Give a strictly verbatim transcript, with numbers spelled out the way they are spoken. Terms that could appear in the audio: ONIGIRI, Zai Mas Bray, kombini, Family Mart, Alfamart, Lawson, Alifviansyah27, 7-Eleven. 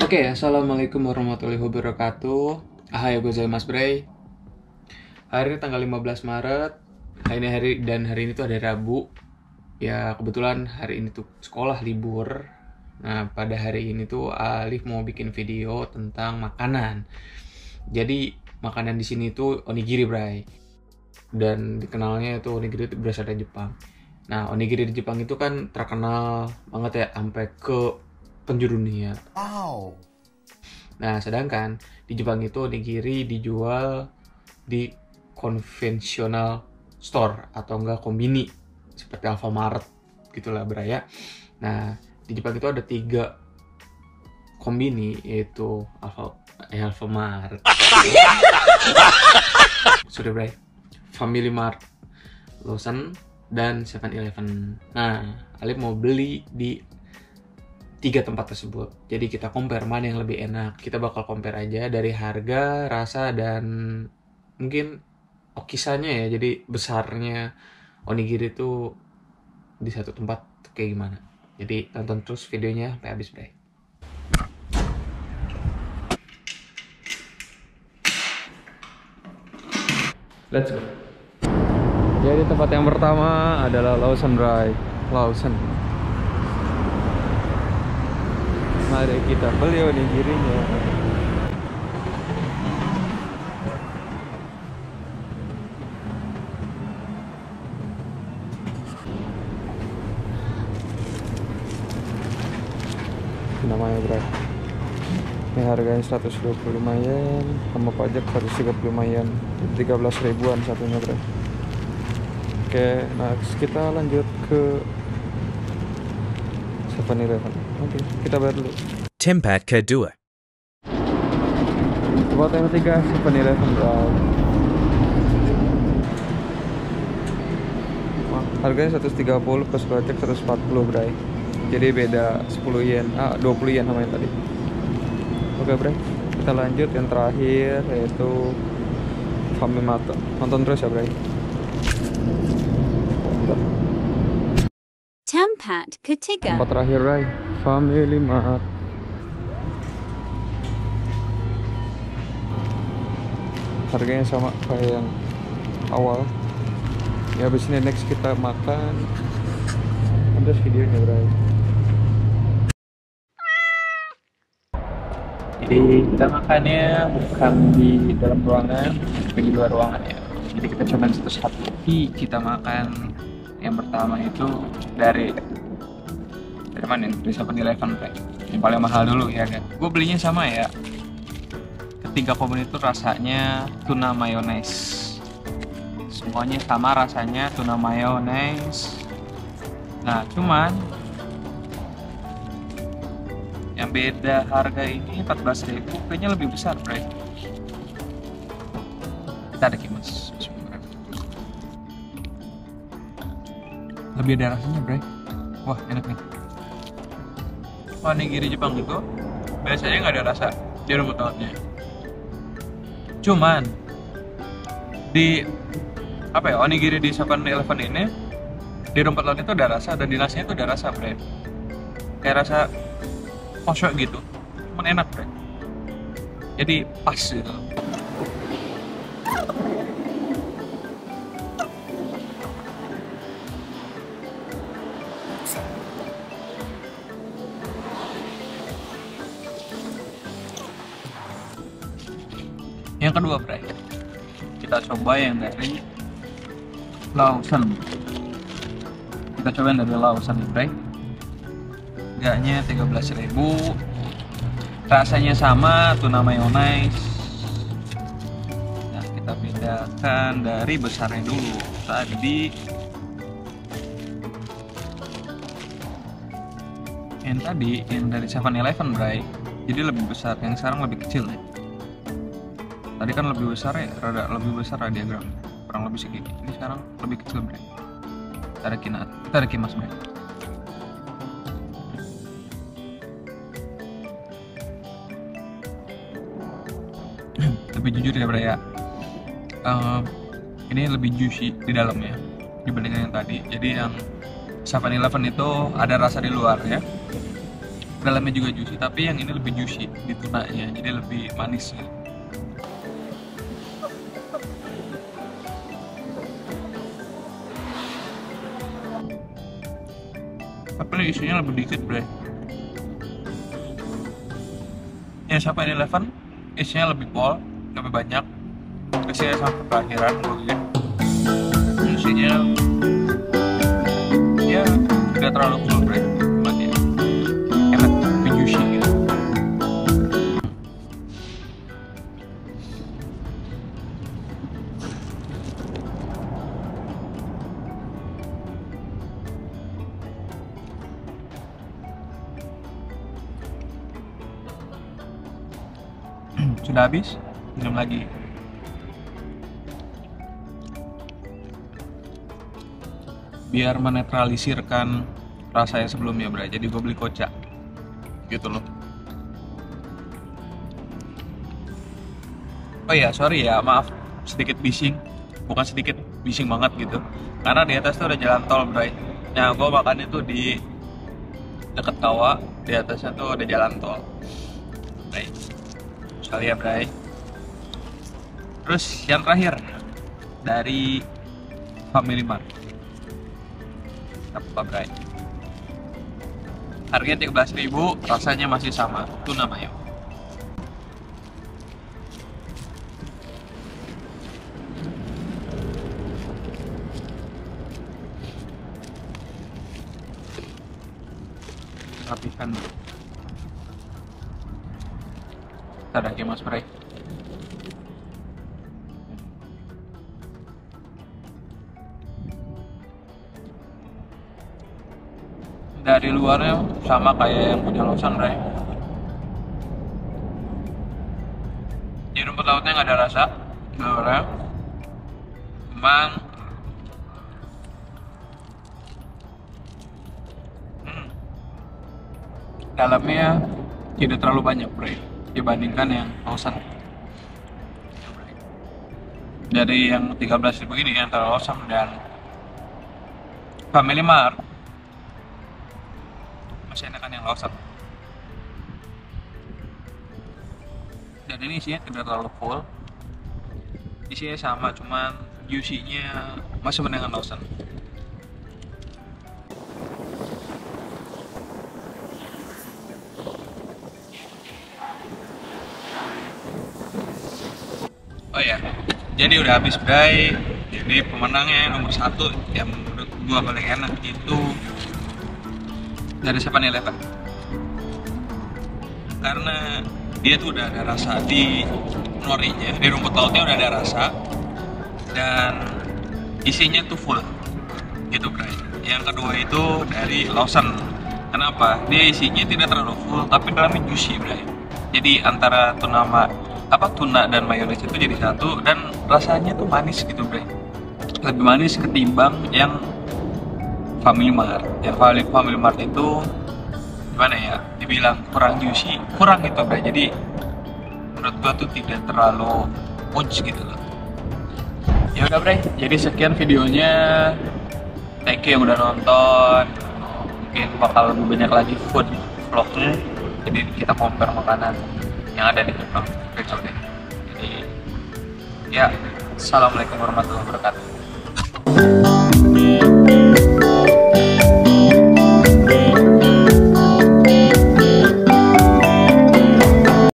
Oke, okay, assalamualaikum warahmatullahi wabarakatuh. Hai, gue Zai Mas Bray. Hari ini tanggal lima belas Maret. Hari ini hari dan hari ini tuh hari Rabu. Ya kebetulan hari ini tuh sekolah libur. Nah, pada hari ini tuh Alif mau bikin video tentang makanan. Jadi makanan di sini tuh onigiri, Bray. Dan dikenalnya itu onigiri itu berasal dari Jepang. Nah, onigiri di Jepang itu kan terkenal banget ya, sampai ke penjuru dunia. Wow. Nah, sedangkan di Jepang itu onigiri dijual di konvensional store atau enggak kombini seperti Alfamart gitulah, beraya. Nah, di Jepang itu ada tiga kombini, yaitu Alfa, eh, Alfamart. Sorry, Bray. Family Mart, Lawson, dan seven eleven. Nah, Alif mau beli di tiga tempat tersebut. Jadi kita compare mana yang lebih enak. Kita bakal compare aja dari harga, rasa, dan mungkin okisannya ya. Jadi besarnya onigiri itu di satu tempat kayak gimana. Jadi tonton terus videonya sampai habis, Bray. Let's go. Jadi tempat yang pertama adalah Lawson, Bray. Lawson. Mari kita beli onigirinya. Namanya, Bray. Ini harganya seratus dua puluh lumayan, sama pajak seratus tiga puluh lumayan. tiga belas ribuan satunya, Bray. Oke, nah kita lanjut ke seven eleven. Oke, kita bayar dulu. Tempat kedua. Tempat yang ketiga seven eleven, Bray. Harganya seratus tiga puluh plus pajak seratus empat puluh, Bray. Jadi beda sepuluh yen, ah dua puluh yen sama yang tadi. Oke, Bray. Kita lanjut yang terakhir yaitu Family Mart. Nonton terus ya, Bray. Tempat ketiga. Tempat terakhir, Bray. Family Mart. Harganya sama kayak yang awal. Ya habis ini next kita makan. Terus videonya, Bray. Jadi kita makannya bukan di dalam ruangan, tapi di luar ruangan ya. Jadi kita coba satu-satu. Kita makan yang pertama itu dari dari mana nih? Dari seven eleven, Bray. Yang paling mahal dulu ya kan. Gue belinya sama ya. Ketiga kombin itu rasanya tuna mayonnaise. Semuanya sama rasanya tuna mayonnaise. Nah, cuman yang beda harga ini empat belas ribu, kayaknya lebih besar, Bray. Kita ada kimas. Lebih ada rasanya, Bray. Wah, enak nih. Onigiri Jepang itu biasanya nggak ada rasa di rumput lautnya. Cuman di apa ya, onigiri di seven eleven ini di rumput laut itu ada rasa, dan di nasinya itu ada rasa, Bray. Kayak rasa kosong gitu. Cuman enak, Bray. Jadi pas gitu. Yang kedua, Bray, kita coba yang dari Lawson. Kita coba yang dari Lawson, Bray. Harganya tiga belas ribu. Rasanya sama tuna mayonnaise. Nah, kita bedakan dari besarnya dulu. Tadi yang tadi yang dari seven eleven, Bray. Jadi lebih besar, yang sekarang lebih kecil ya. Tadi kan lebih besar ya, rada lebih besar diagram, kurang lebih segini. Ini sekarang lebih kecil, Bray. Kita ada kinat, kita ada kimas, Bray. Tapi jujur ya, Bray ya, um, ini lebih juicy di dalamnya dibandingkan yang tadi. Jadi yang seven eleven itu ada rasa di luar ya, dalamnya juga juicy, tapi yang ini lebih juicy di tunanya, jadi lebih manis. Tapi isinya lebih dikit, bre. Yang seven eleven isinya lebih pol, lebih banyak. Isinya sampai terakhiran, mungkin. Isinya, ya tidak terlalu full, bre. Sudah habis, minum lagi. Biar menetralisirkan rasa yang sebelumnya, bro. Jadi gue beli kocak. Gitu loh. Oh ya, sorry ya, maaf sedikit bising. Bukan sedikit bising banget gitu. Karena di atas tuh ada jalan tol, bro. Nah, gue makan itu di deket kawah, di atasnya tuh ada jalan tol. Baik. Kali ya, Bray. Terus yang terakhir dari Family Mart. Apa, Bray? Harganya tiga belas ribu, rasanya masih sama. Tuna mayo. Rapikan. Ada lagi, Mas Bray. Dari luarnya sama kayak yang punya Lawson, Bray. Di rumput lautnya nggak ada rasa, luarnya. Cuman, hmm. dalamnya tidak terlalu banyak, Bray, dibandingkan yang Lawson. Dari yang tiga belas ribu ini antara Lawson dan Family Mart masih enakan yang Lawson. Dan ini isinya tidak terlalu full. Isinya sama, cuman juicy-nya masih menengah Lawson. Oh ya, jadi udah habis, Bray. Jadi pemenangnya nomor satu yang menurut gua paling enak itu dari seven eleven, karena dia tuh udah ada rasa di norinya, di rumput lautnya udah ada rasa, dan isinya tuh full gitu, Bray. Yang kedua itu dari Lawson. Kenapa? Dia isinya tidak terlalu full, tapi dalamnya juicy, Bray. Jadi antara tuna apa tuna dan mayones itu jadi satu, dan rasanya tuh manis gitu, Bray. Lebih manis ketimbang yang Family Mart. Yang Family Mart itu gimana ya, dibilang kurang juicy, kurang gitu, Bray. Jadi menurut gua tuh tidak terlalu punch gitu loh. Ya udah, Bray, jadi sekian videonya. Thank you yang udah nonton. Mungkin bakal lebih banyak lagi food vlognya, jadi kita compare makanan yang ada di Jepang. Jadi ya, assalamualaikum warahmatullahi wabarakatuh.